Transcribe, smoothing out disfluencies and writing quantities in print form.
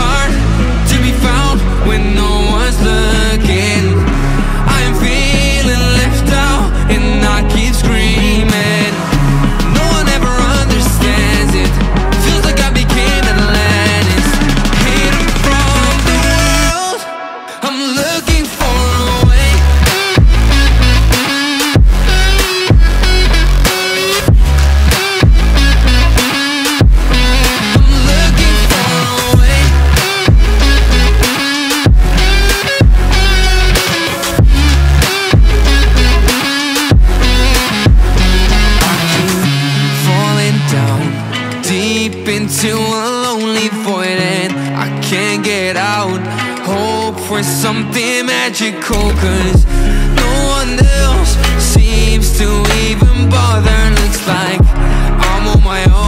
hard to be found when no one's looking. I am feeling left out and I keep screaming. No one ever understands it. Feels like I became Atlantis. Hated from the world, I'm looking for a way. Into a lonely void and I can't get out. Hope for something magical, cause no one else seems to even bother. Looks like I'm on my own.